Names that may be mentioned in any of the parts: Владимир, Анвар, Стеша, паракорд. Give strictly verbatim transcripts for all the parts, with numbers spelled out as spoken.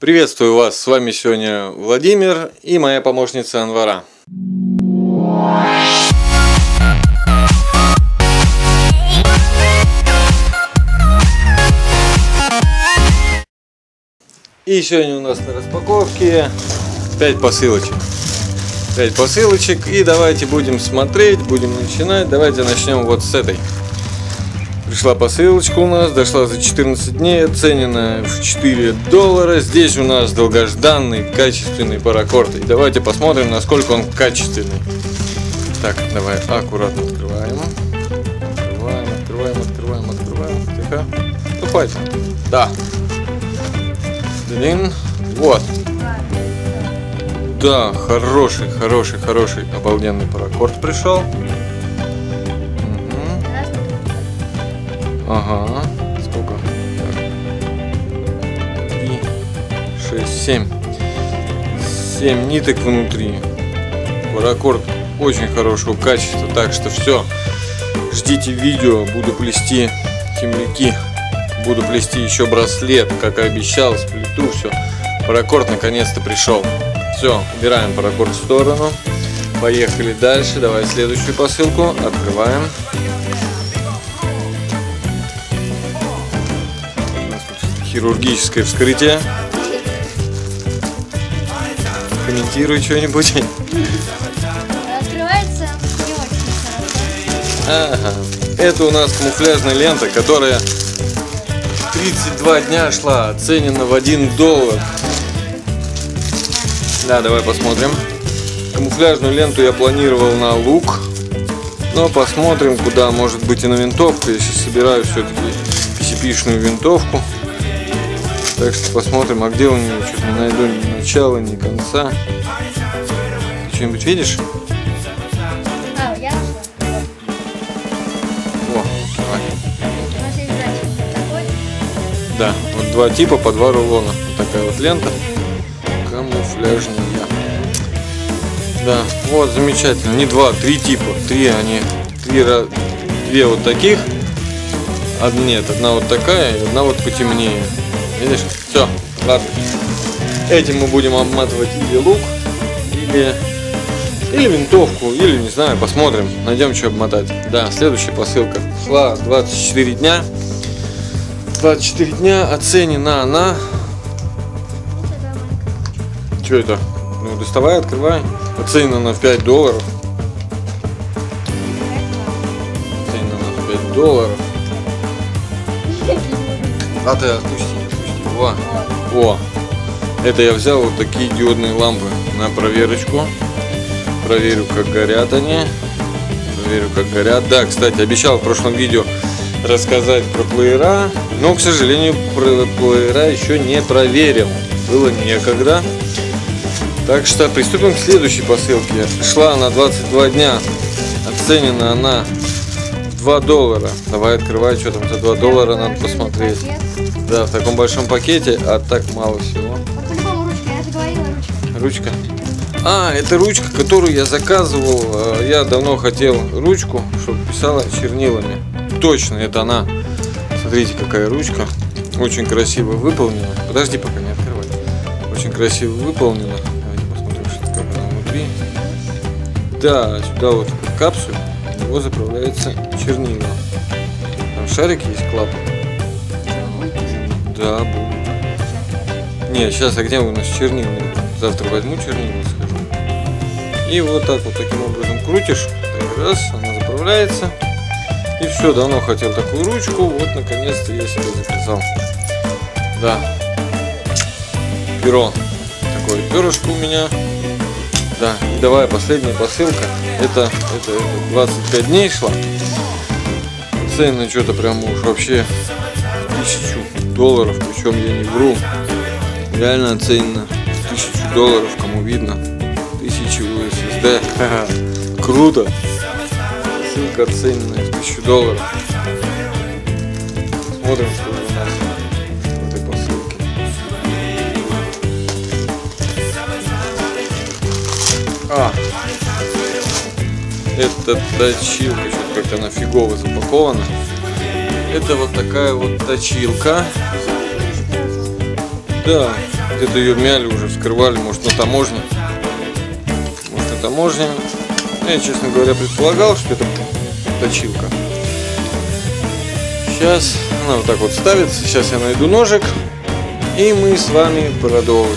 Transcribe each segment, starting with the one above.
Приветствую вас, с вами сегодня Владимир и моя помощница Анвара. И сегодня у нас на распаковке пять посылочек. пять посылочек, и давайте будем смотреть, будем начинать. Давайте начнем вот с этой. Пришла посылочка у нас, дошла за четырнадцать дней, оценена в четыре доллара. Здесь у нас долгожданный, качественный паракорд. И давайте посмотрим, насколько он качественный. Так, давай аккуратно открываем. Открываем, открываем, открываем, открываем. Тихо. Ступайте. Да. Блин. Вот. Да, хороший, хороший, хороший, обалденный паракорд пришел. Ага, сколько? Три, шесть, семь. Семь ниток внутри. Паракорд очень хорошего качества, так что все. Ждите видео, буду плести темляки. Буду плести еще браслет, как и обещал, сплету все. Паракорд наконец-то пришел. Все, убираем паракорд в сторону. Поехали дальше, давай следующую посылку, открываем. Хирургическое вскрытие. Комментируй что-нибудь. Открывается не очень хорошо. Ага. Это у нас камуфляжная лента, которая тридцать два дня шла, оценена в один доллар. Да, давай посмотрим. Камуфляжную ленту я планировал на лук, но посмотрим, куда, может быть, и на винтовку. Я сейчас собираю все-таки пи си пи-шную винтовку. Так что посмотрим, а где у него, что-то не найду ни начала, ни конца. Ты что-нибудь видишь? А, я нашла. О, давай. У нас есть два типа. Такой? Да, вот два типа по два рулона. Вот такая вот лента. Камуфляжная. Да, вот замечательно. Не два, три типа. Три они. Три, две вот таких. Одна, нет, одна вот такая и одна вот потемнее. Видишь? Все, ладно. Этим мы будем обматывать или лук, или, или винтовку, или, не знаю, посмотрим. Найдем, что обмотать. Да, следующая посылка. Шла двадцать четыре дня. двадцать четыре дня. Оценена она. Что это? Ну, доставай, открывай. Оценена она в пять долларов. Оценена она в пять долларов. А ты отпусти. О, о, это я взял вот такие диодные лампы на проверочку. Проверю, как горят они. Проверю, как горят. Да, кстати, обещал в прошлом видео рассказать про плеера, но, к сожалению, про плеера еще не проверил. Было некогда. Так что приступим к следующей посылке. Шла она двадцать два дня. Оценена она в два доллара. Давай открывай, что там за два доллара, надо посмотреть. Да, в таком большом пакете, а так мало всего. Вот по-любому ручка, я же говорила, ручка. Ручка? А, это ручка, которую я заказывал. Я давно хотел ручку, чтобы писала чернилами. Точно, это она. Смотрите, какая ручка. Очень красиво выполнена. Подожди, пока не открывай. Очень красиво выполнена. Давайте посмотрим, что там внутри. Да, сюда вот в капсуле его заправляется чернила. Там шарик есть, клапан. Да, будет. Не, сейчас, а где у нас чернила? Завтра возьму чернила, схожу. И вот так вот таким образом крутишь. Так, раз, она заправляется. И все, давно хотел такую ручку. Вот, наконец-то я себе заказал. Да. Перо. Такое перышко у меня. Да, и давай последняя посылка. Это, это, это двадцать пять дней шла. Цены что-то прям уж вообще тысячу долларов, причем я не вру, реально оценено тысячу долларов, кому видно, тысячу ю эс эс ди. Круто, ссылка оценена в тысячу долларов. Смотрим, что у нас в этой посылке. А это точилка, как-то она фигово запакована. Это вот такая вот точилка. Да, Где-то ее мяли уже, вскрывали, может на таможне. Может на таможне. Я, честно говоря, предполагал, что это точилка. Сейчас она вот так вот ставится. Сейчас я найду ножик. И мы с вами продолжим.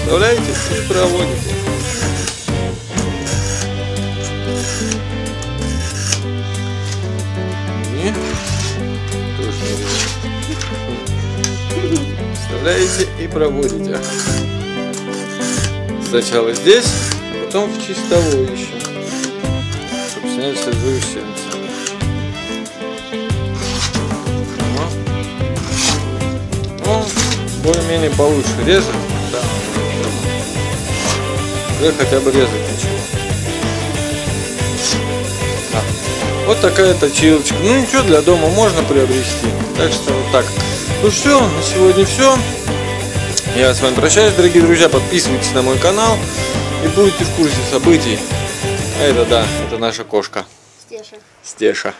Вставляете и проводите. Нет. Вставляете и проводите. Сначала здесь, потом в чистовую еще. Чтобы снять сырую сердце. Ну, более-менее получше резать. Хотя бы резать ничего. А, вот такая точилочка. Ну ничего, для дома можно приобрести. Так что вот так. Ну все, на сегодня все. Я с вами прощаюсь, дорогие друзья. Подписывайтесь на мой канал и будете в курсе событий. А это да, это наша кошка. Стеша. Стеша.